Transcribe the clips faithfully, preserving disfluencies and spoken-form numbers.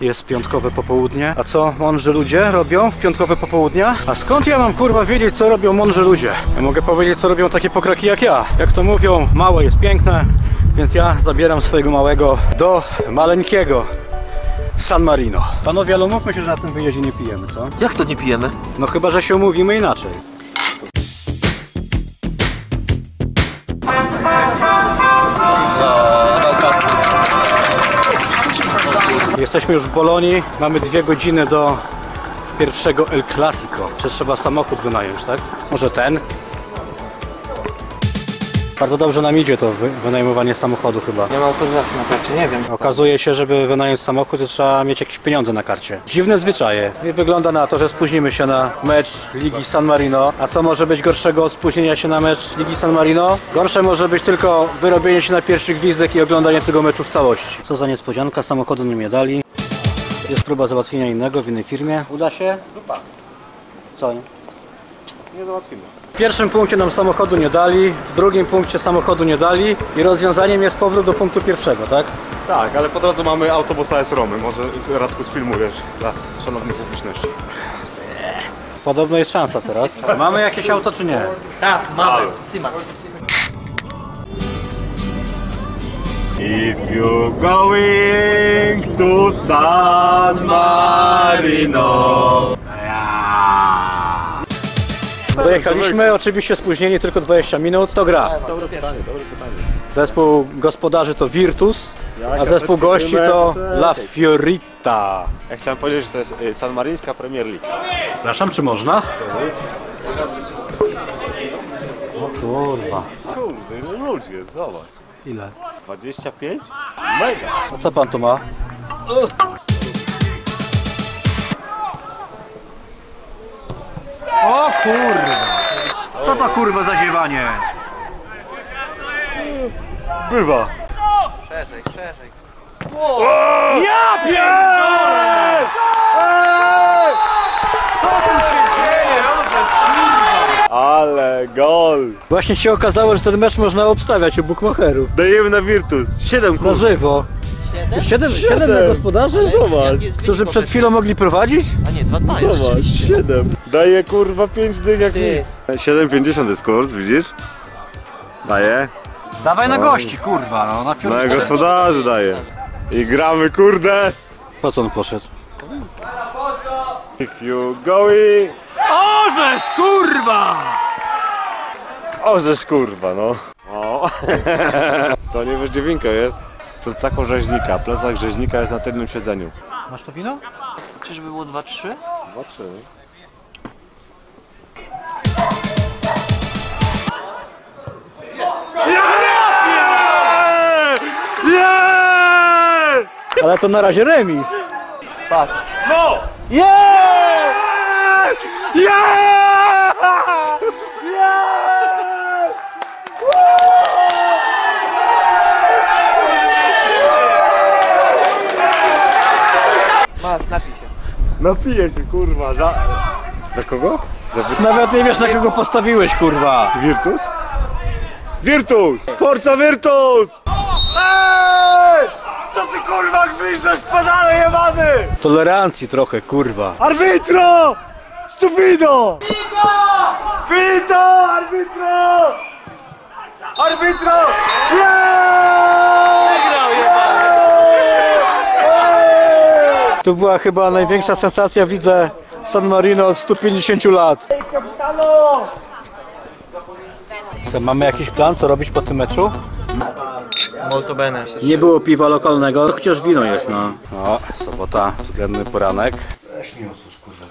Jest piątkowe popołudnie. A co mądrzy ludzie robią w piątkowe popołudnia? A skąd ja mam kurwa wiedzieć, co robią mądrzy ludzie? Ja mogę powiedzieć, co robią takie pokraki jak ja. Jak to mówią, małe jest piękne, więc ja zabieram swojego małego do maleńkiego San Marino. Panowie, ale umówmy się, że na tym wyjeździe nie pijemy, co? Jak to nie pijemy? No chyba, że się umówimy inaczej. Jesteśmy już w Bolonii, mamy dwie godziny do pierwszego El Clasico. Czy trzeba samochód wynająć, tak? Może ten? Bardzo dobrze nam idzie to wynajmowanie samochodu chyba. Nie ma autoryzacji na karcie, nie wiem. Okazuje się, żeby wynająć samochód, to trzeba mieć jakieś pieniądze na karcie. Dziwne zwyczaje. I wygląda na to, że spóźnimy się na mecz Ligi San Marino. A co może być gorszego od spóźnienia się na mecz Ligi San Marino? Gorsze może być tylko wyrobienie się na pierwszy gwizdek i oglądanie tego meczu w całości. Co za niespodzianka, samochodu nam nie dali. Jest próba załatwienia innego w innej firmie. Uda się? Dupa. Co? Nie załatwimy. W pierwszym punkcie nam samochodu nie dali, w drugim punkcie samochodu nie dali i rozwiązaniem jest powrót do punktu pierwszego, tak? Tak, ale po drodze mamy autobusa z Romy, może Radku sfilmujesz dla szanownej publiczności. Podobno jest szansa teraz. Mamy jakieś auto czy nie? Tak, mamy. If you're going to San Marino. Dojechaliśmy, oczywiście spóźnieni, tylko dwadzieścia minut, to gra. Dobre pytanie, dobre pytanie. Zespół gospodarzy to Virtus, a zespół gości to La Fiorita. Ja chciałem powiedzieć, że to jest sanmaryńska Premier League. Przepraszam, czy można? O kurwa. Kurde, ludzie, zobacz. Ile? dwadzieścia pięć? Mega! A co pan tu ma? O kurwa! Co to kurwa za ziewanie? Bywa! Szerzej, szerzej! Wow. Ja pierdolę! Co tu się dzieje? Ale gol! Właśnie się okazało, że ten mecz można obstawiać u bukmacherów. Dajemy na Virtus. siedem na żywo. siedem? siedem na gospodarzy? Zobacz. Którzy przed chwilą mogli prowadzić? A nie, dwa dwa jest rzeczywiście. siedem. Daje kurwa pięć dych jak Ty. Nic. siedem pięćdziesiąt jest kurs, widzisz? Daje. Dawaj na gości, kurwa, no na piątkę. Na gospodarzy daje. I gramy, kurde. Po co on poszedł? If you going... Ożeż, kurwa! Ożeż, kurwa, no. O. Co, nie wiesz, dziewięka jest? W plecaku rzeźnika. Plecak rzeźnika jest na tylnym siedzeniu. Masz to wino? Czyżby było dwa trzy? dwa trzy. Ale to na razie remis. Patrz. No! Yeah! Yeah! Yeah! Masz, napij się. Napiję się, kurwa. Za... Za kogo? Za Virtus. Nawet nie wiesz, na kogo postawiłeś, kurwa. Virtus? Virtus! Forza Virtus! Co ty kurwa gwizdesz, pedale jebany! Tolerancji trochę, kurwa. Arbitro! Stupido! Fido! Arbitro! Arbitro! Yeah! Wygrał jebany! To była chyba największa sensacja, widzę, San Marino od stu pięćdziesięciu lat. Ej, kapitano! Co, mamy jakiś plan, co robić po tym meczu? Molto bene. Nie było piwa lokalnego, chociaż wino jest, no. No, sobota, względny poranek. Weź mi odsuć, kurwa.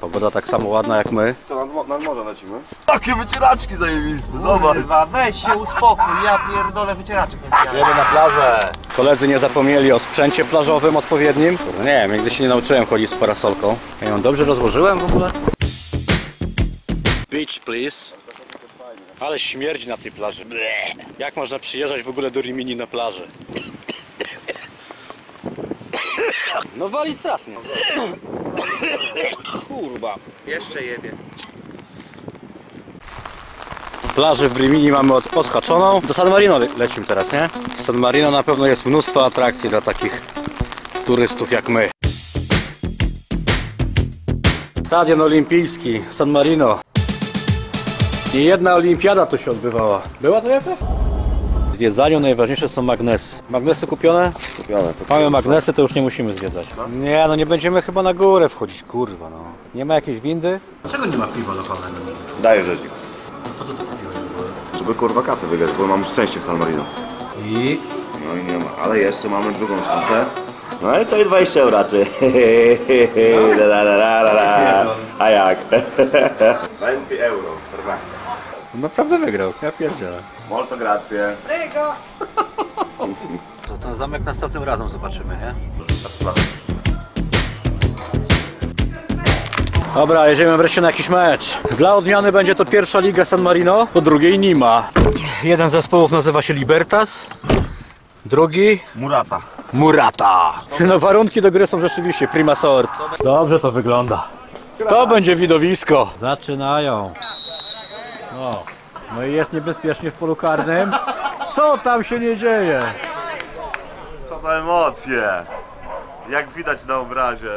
Pogoda tak samo ładna jak my. Co, nad, nad morze lecimy? Takie wycieraczki zajebiste, zobacz. Kurwa, weź się uspokój, ja pierdolę wycieraczki. Jedziemy na plażę. Koledzy nie zapomnieli o sprzęcie plażowym odpowiednim. No nie wiem, nigdy się nie nauczyłem chodzić z parasolką. Ja ją dobrze rozłożyłem w ogóle? Beach, please. Ale śmierdzi na tej plaży. Bleh. Jak można przyjeżdżać w ogóle do Rimini na plażę? No wali strasznie. Kurwa. Jeszcze jebie. Plaży w Rimini mamy odhaczoną. Do San Marino le lecimy teraz, nie? W San Marino na pewno jest mnóstwo atrakcji dla takich turystów jak my. Stadion olimpijski, San Marino. Nie jedna olimpiada tu się odbywała. Była to jakaś? W zwiedzaniu najważniejsze są magnesy. Magnesy kupione? Kupione. Mamy magnesy, to już nie musimy zwiedzać. Nie, no nie będziemy chyba na górę wchodzić, kurwa no. Nie ma jakiejś windy? Dlaczego nie ma piwa lokalnego? Daję rzeźnik. Po co to piwo? Żeby kurwa kasę wygrać, bo mam szczęście w San Marino. I? No i nie ma, ale jeszcze mamy drugą szansę. No i co i dwadzieścia euro raczej. A jak? dwadzieścia euro, serwak. Naprawdę wygrał, ja pierdzielę. Molto grazie. Prego. To ten zamek następnym razem zobaczymy, nie? Dobra, jedziemy wreszcie na jakiś mecz. Dla odmiany będzie to pierwsza liga San Marino, po drugiej nie ma. Jeden z zespołów nazywa się Libertas, drugi... Murata. Murata. No warunki do gry są rzeczywiście prima sort. Dobrze to wygląda. To będzie widowisko. Zaczynają. No, no i jest niebezpiecznie w polu karnym. Co tam się nie dzieje? Co za emocje. Jak widać na obrazie.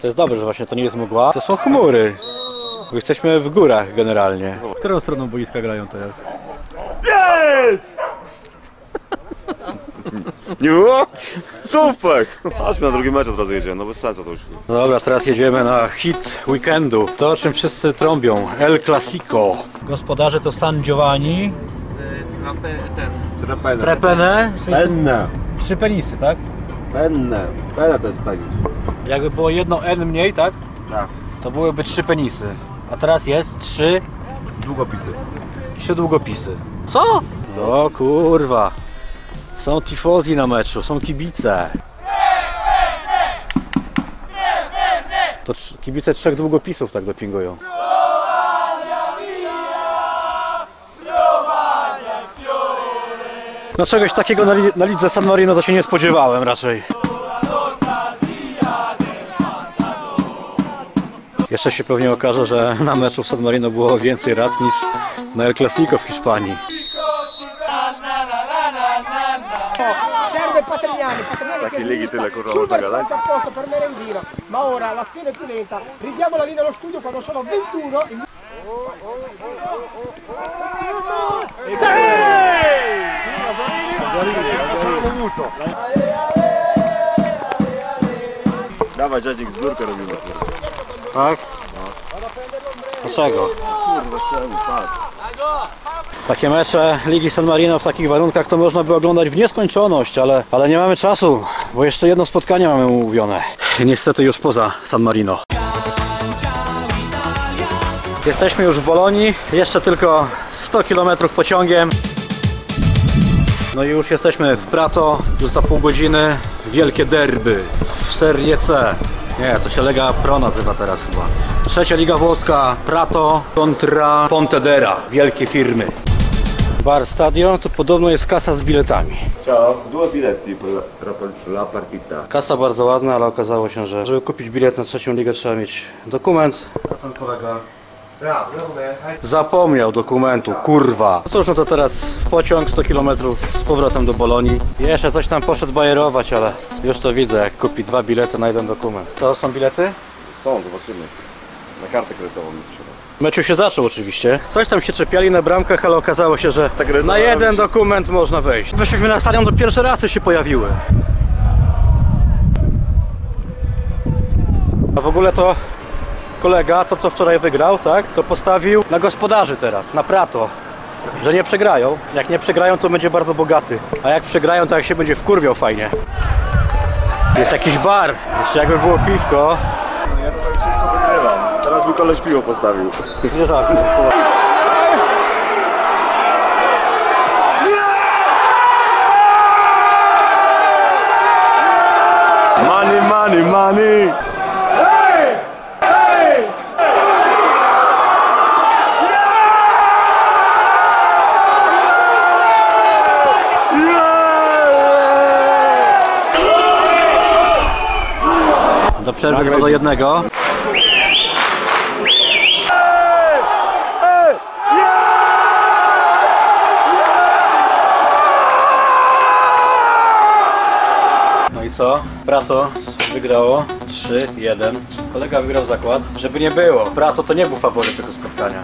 To jest dobre, że właśnie to nie jest mgła. To są chmury. Jesteśmy w górach generalnie. Którą stroną boiska grają teraz? Yes! Nie było? Super! Chodźmy na drugi mecz od razu jedziemy, no bez sensu to już. Dobra, teraz jedziemy na hit weekendu. To, o czym wszyscy trąbią. El Clasico. Gospodarze to San Giovanni. Trepenne. Trepenne. Penne. Trzy penisy, tak? Penne. Penne to jest penis. Jakby było jedno N mniej, tak? Tak. To byłyby trzy penisy. A teraz jest trzy... Długopisy. Trzy długopisy. Co? O kurwa. Są tifozi na meczu, są kibice. To kibice trzech długopisów tak dopingują. No czegoś takiego na, li na lidze San Marino to się nie spodziewałem raczej. Jeszcze się pewnie okaże, że na meczu w San Marino było więcej rac niż na El Clasico w Hiszpanii. Takie ligi tyle kurwa można gadać. Dawaj Rzezik, zbiórkę robimy. Tak? Dlaczego? Kurwa, czemu, tak. Takie mecze Ligi San Marino w takich warunkach to można by oglądać w nieskończoność, ale, ale nie mamy czasu, bo jeszcze jedno spotkanie mamy umówione. Niestety już poza San Marino. Jesteśmy już w Bolonii, jeszcze tylko sto kilometrów pociągiem. No i już jesteśmy w Prato, już za pół godziny wielkie derby w Serie C. Nie, to się Lega Pro nazywa teraz chyba. Trzecia liga włoska, Prato kontra Pontedera, wielkie firmy. Bar Stadio, to podobno jest kasa z biletami. Ciao, dwa bilety la partita. Kasa bardzo ładna, ale okazało się, że żeby kupić bilet na trzecią ligę trzeba mieć dokument. A ten kolega zapomniał dokumentu, kurwa. Cóż, no to teraz w pociąg sto kilometrów z powrotem do Bolonii. Jeszcze coś tam poszedł bajerować, ale już to widzę, jak kupi dwa bilety na jeden dokument. To są bilety? Są, zobaczymy. Na kartę kredytową nie sprzedam. Mecz już się zaczął oczywiście. Coś tam się czepiali na bramkach, ale okazało się, że na jeden dokument można wejść. Wyszliśmy na stadion, to pierwsze razy się pojawiły. A w ogóle to... kolega, to co wczoraj wygrał, tak, to postawił na gospodarzy teraz, na Prato, że nie przegrają. Jak nie przegrają, to będzie bardzo bogaty, a jak przegrają, to jak się będzie wkurwiał fajnie. Jest jakiś bar, jeszcze jakby było piwko. No ja to wszystko wygrywam, teraz mi koleś piwo postawił. Nie żartuj. Money, money, money! Do przerwy dwa do jednego. co? Prato wygrało trzy jeden. Kolega wygrał zakład. Żeby nie było, Prato to nie był faworyt tego spotkania.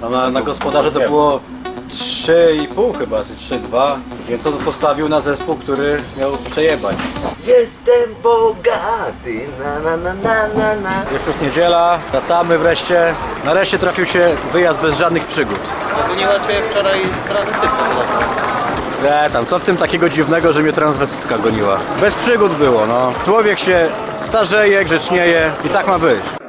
No na, na gospodarze to było trzy i pół chyba, czy trzy dwa. Więc on postawił na zespół, który miał przejebać. Jestem bogaty, na na na na na na. Jest już niedziela, wracamy wreszcie. Nareszcie trafił się wyjazd bez żadnych przygód. Ogoniła cię wczoraj transtytka. Nie, tam co w tym takiego dziwnego, że mnie transwestytka goniła. Bez przygód było, no. Człowiek się starzeje, grzecznieje i tak ma być.